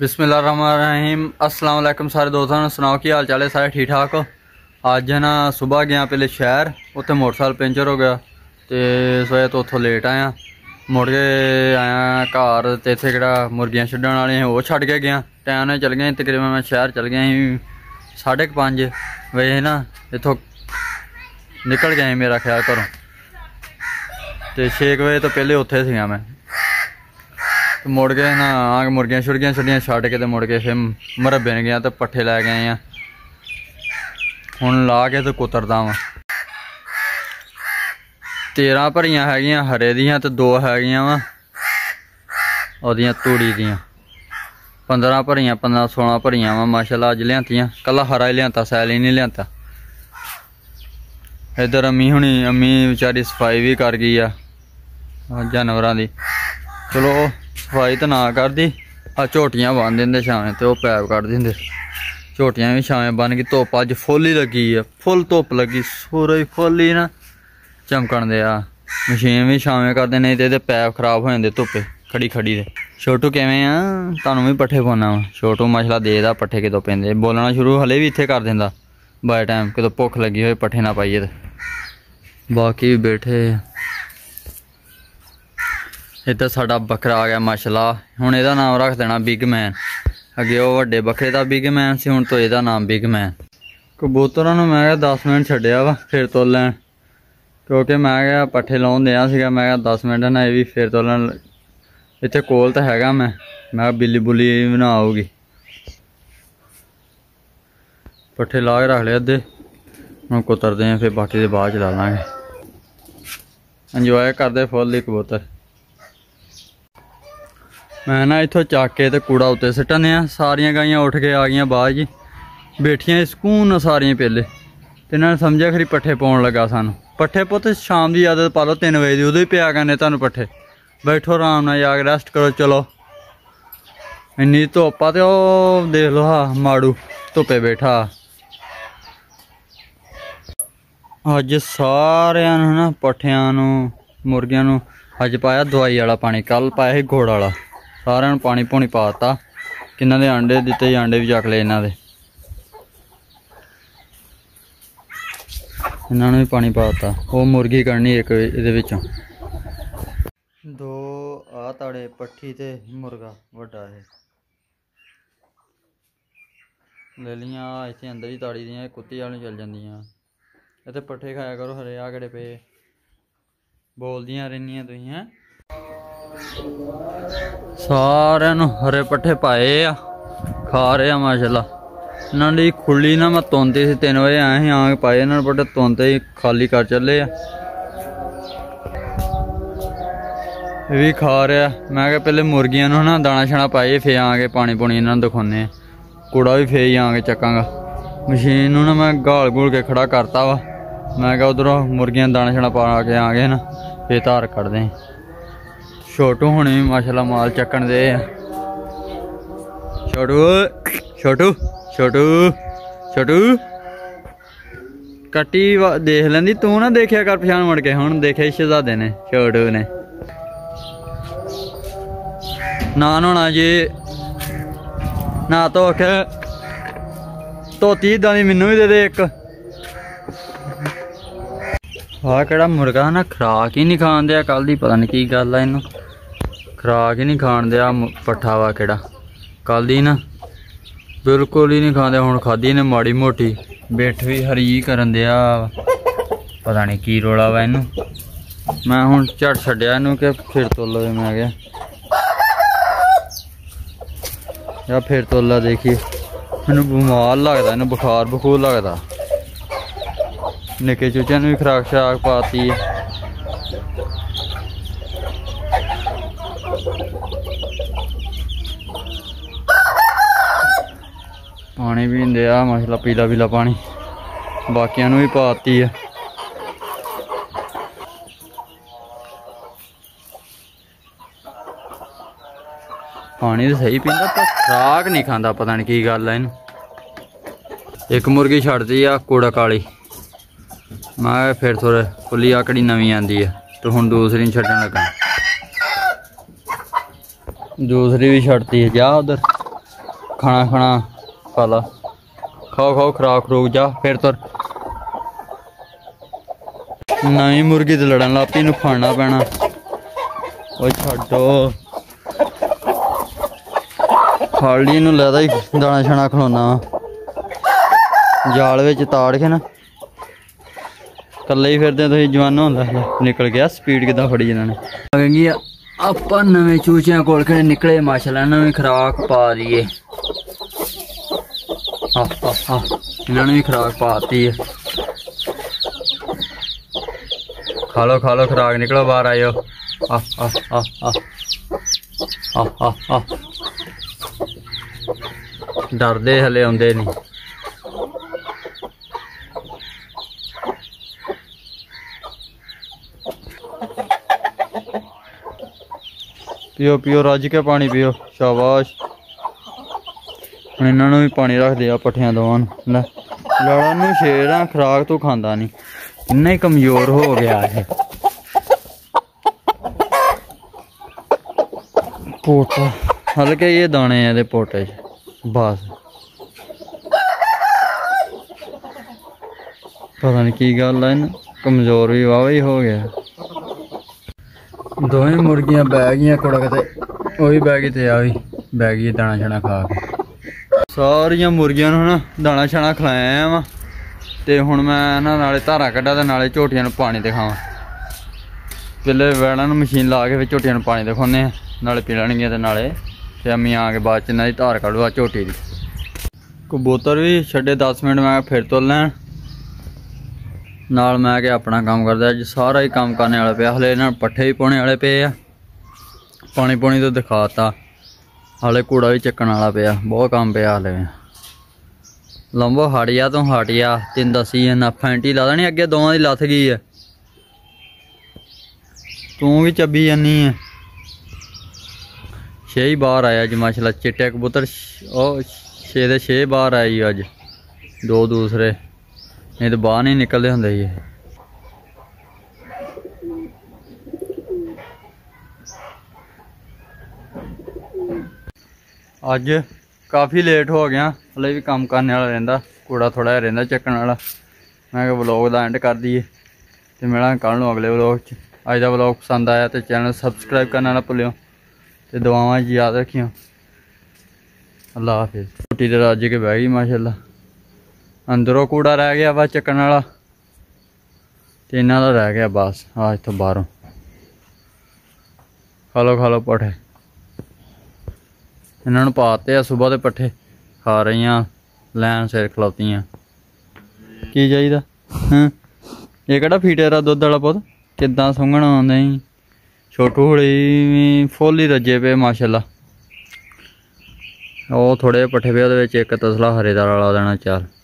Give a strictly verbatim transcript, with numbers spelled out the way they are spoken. बिस्मिल्लाहिर्रहमानिर्रहीम। अस्सलाम वालेकुम सारे दोस्तों, सुनाओ की हाल चाल है? सारे ठीक ठाक हो? अज है ना सुबह गया पहले शहर, उत्थे मोटरसाइकिल पंचर हो गया तो इस वजह तो उतो लेट आया। मुड़ के आया घर तो इतने कि मुर्गियां छड्डण वाले वह छड्ड के गया, टाइम ने चल गए तकरीबन मैं शहर चल गया साढ़े पाँच बजे ना, इतों निकल गया मेरा ख्याल घरों तो छे बजे तो पहले उत्थे सी मैं। मुड़ के ना आग मुर्गियां छुड़गियां छुड़ियां छड़ के तो मुड़ के फिर मुरब्बे ने गया तो पट्ठे लै के आए हैं, हुण ला के तो कुतरदा वां। तेरह भरियां हैगियां हरे दियां ते दो हैगियां वा ओदियां तूड़ी दियां, पंद्रह भरियां पंद्रह सोलह भरियां वा माशाल्लाह। अज लियांतियां, कल्ला हरा ही लियांता, सैल ही नहीं लियांता। इधर अम्मी हुणी, अम्मी बेचारी सफाई भी कर गई आ जानवरां दी, चलो सफाई तो ना कर दी, आ झोटियां बन देंदे छावें तो पैप कट देंदे, झोटियां भी छावें बन गई। धुप अज फुल ही लगी है, फुल धुप लगी, सूरज फुल ही ना चमकन दे। मशीन भी छावें कर दे, नहीं तो पैप खराब हो जाते धुप्पे खड़ी खड़ी दे। छोटू किवें आ? तुहानूं भी पट्ठे पाना वा। छोटू माशाल्लाह देदा पट्ठे कितों पैंदे, बोलना शुरू हले भी इत्थे कर दिंदा बाय टाइम कितों भुख लगी होए पट्ठे ना पाइए ते। बाकी बैठे इधर साडा बकरा आ गया माशाल्लाह, हुण इहदा नाम रख देना बिग मैन। अगे वो वड्डे बकरे दा बिग मैन सी, हुण तो इहदा नाम बिग मैन। कबूतरां नूं मैं क्या दस मिनट छड्डिया वा फिर तो लैन, क्योंकि मैं क्या पट्ठे लाउन दिया सीगा, मैं क्या दस मिनट ना भी फिर तो लैन। इत्थे कोल तो हैगा मैं मैं बिल्ली बुल्ली भी ना आऊगी। पट्ठे ला के रख लिया अद्धे, हुण कुतरदे आं फिर बाकी दे बाद च ला लांगे। इंजॉय करदे फुल ही कबूतर। मैं ना इतों चक के तो कूड़ा उत्ते सुट्टने आ। सारिया गाइया उठ के आ गई बाहर जी, बैठिया सकून सारिया पहले, तो इन्होंने समझा खरी पट्ठे पाने लगा सानू। पट्ठे पुत शाम की आदत पा लो तीन बजे की, उदों ही पिया करने तुहानू पट्ठे। बैठो आराम नाल जाके रेस्ट करो। चलो इन्नी धुप्प आ ते ओह देख लो हा माड़ू धुप्पे बैठा। अज सारिया नूं ना पट्ठियां नूं मुर्गियां नूं अज पाया दवाई वाला पानी, कल पाया ही गुड़ वाला। सारे पानी पुनी पाता, कि अंडे दिते, अंडे भी चक ले इन्होंने, इन्होंने भी पानी पाता। वो मुर्गी कढ़नी एक ये दो आ ताड़े पट्ठी ते मुर्गा वड्डा है ले लिया। इतने अंदर ही ताड़ी दी कुत्ती वाली चल जांदियां। इतने पट्ठे खाया करो हरे, आ गड़े पे बोलदियां रहनियां तुसीं। सारे हरे पट्ठे पाए आ, खा रहे आ माशाल्लाह। इन्होंने खुली ना मैं तोंते से तीन बजे आए ही आग पाए, इन्होंने पट्ठे तोंते ही खाली कर चले आ। भी खा रहे आ। मैं क्या पहले मुर्गियां नूं ना दाना शाना पाइए फिर आके पानी पुनी इन्होंने दिखाने, कूड़ा भी फिर आके चकांगा। मशीन ना मैं गाल गूल के खड़ा करता वा, मैं क्या उधरों मुर्गियां दाना शाना पा के आके ना फिर धार कड्ढदे। छोटू हुणे माशाल्लाह माल चक्कन दे। छोटू छोटू छोटू छोटू कट्टी देख लेंदी तू ना, देखिया कर पछाण मुड़ के। हुण देखे शहजादे ने छोटू ने ना होना जी ना तो के धोती इदां दी मैनू भी दे दे एक। आह केड़ा मुर्गा ना खुराक ही नहीं खान दिया, कल दी पता नहीं की गल है, इन्हू खुराक ही नहीं खान दिया। पट्ठा वा केड़ा कल दी ना बिल्कुल ही नहीं खाते, हुण खाधी ने माड़ी मोटी, बैठ भी हरी करन दिया, पता नहीं की रोला वा इन्हू। मैं हुण झट छड्डिया इन्हू कि फिर तोला दे। मैं क्या या फिर तोला देखी, मैनूं बमार लगदा इन्हू, बुखार बखूर लगदा। निके चूचे ने भी खुराक शराक पाती है। पानी भी दिया माशाल्लाह पीला पीला पानी, बाकियां भी पाती है। पानी तो सही पींदा पर खुराक नहीं खांदा, पता नहीं की गल है इन्हू। एक मुर्गी छड्डदी आ कूड़ा काली, मैं फिर थोड़े खुली आकड़ी नवी आती है तो हुण दूसरी नहीं छड्डन लगा, दूसरी भी छड्डती है। जा उधर खाना खाना खा ला, खाओ खाओ खुराक रुक जा फिर तुर। नहीं मुर्गी तो लड़न लापी नू खाना पैना। ओ छो खाली नू लैदा ही दाना शाना खिलौना जाल विच ताड़ के ना कल ही फिरते तुम जवाना होंगे। निकल गया स्पीड किदा फड़ी इन्होंने ने आप नवे चूचिया कोल के निकले माशाल्लाह नवी खुराक पा रही है। इन्होंने भी खुराक पाती है। खा लो खा लो खुराक निकलो बाहर आयो। आ आ आ आ आ आ आ डरदे हले आंदे नहीं। पियो पियो रज के पानी पियो शाबाश। हम इन्होंने भी पानी रख दिया पट्ठिया दवान लड़ा नू शेर है खुराक तो खांदा नहीं इन्ना ही कमजोर हो गया है। पोटा हल्के ये दाने हैं पोटे बस पता नहीं की गल है ना कमजोर भी वाह ही हो गया। दोवें मुर्गियां बह गई कुड़क ते ओह भी बह गई ते आ भी बह गई दाना छाना खा के। सारिया मुर्गियां नूं ना दाना छाना खिलाया वा ते हुण मैं ना नाले धारा कड्डा ते नाले झोटियां नूं पानी दिखावां। पहले वैलां नूं मशीन ला के फिर झोटियां नूं पानी दिखाने नाले पी लैणगियां ते नाले ते अम्मी आ के बाद च इन्हां दी धार कड्डूआ झोटी दी। कबूतर भी छड्डे दस मिनट मैं फिर तो लैण नाल मैं के अपना काम करता अज सारा ही काम करने वाला पे। हले इन्होंने पट्ठे भी पाने वाले पे है पानी पुनी तो दिखाता। हले कूड़ा भी चक्कन वाला पे बहुत काम पे। हले लंबो हाटिया तू हाटिया तीन दसी है ना फैंटी ला देनी अगे दोवां दी लथ गई है तू भी चबी जानी है। छे ही बाहर आया अज माशाल्लाह चिट्टे कबूतर ओह छे दे छे बाहर आई अज दो दूसरे नहीं तो बाहर नहीं निकलते होंगे। ये अज काफ़ी लेट हो गया हले भी काम करने वाला रहा कूड़ा थोड़ा जहा रहा चक्कन वाला। मैं व्लॉग का एंड कर दिए तो मिला कल अगले व्लॉग। अज का व्लॉग पसंद आया तो चैनल सबसक्राइब करना ना भुल्यो तो दुआवां याद रखियो। अल्लाह हाफिज़। रोटी तो रज के बह गई माशाल्लाह। अंदरों कूड़ा रह गया बस चक्कन वाला तो इन्हों का रह गया बस। हाँ इतों बाहरों खा लो खा लो पट्ठे इन्होंने पाते सुबह के पट्ठे खा रही लैन सिर खलौती की चाहिए। हाँ ये कड़ा फीटे रा दुद्ध वाला पुत कि सूंघना आंदे छोटू हड़ी फुल ही रज्जे पे माशाल्लाह। थोड़े पट्ठे पे एक तसला हरेदार ला देना चार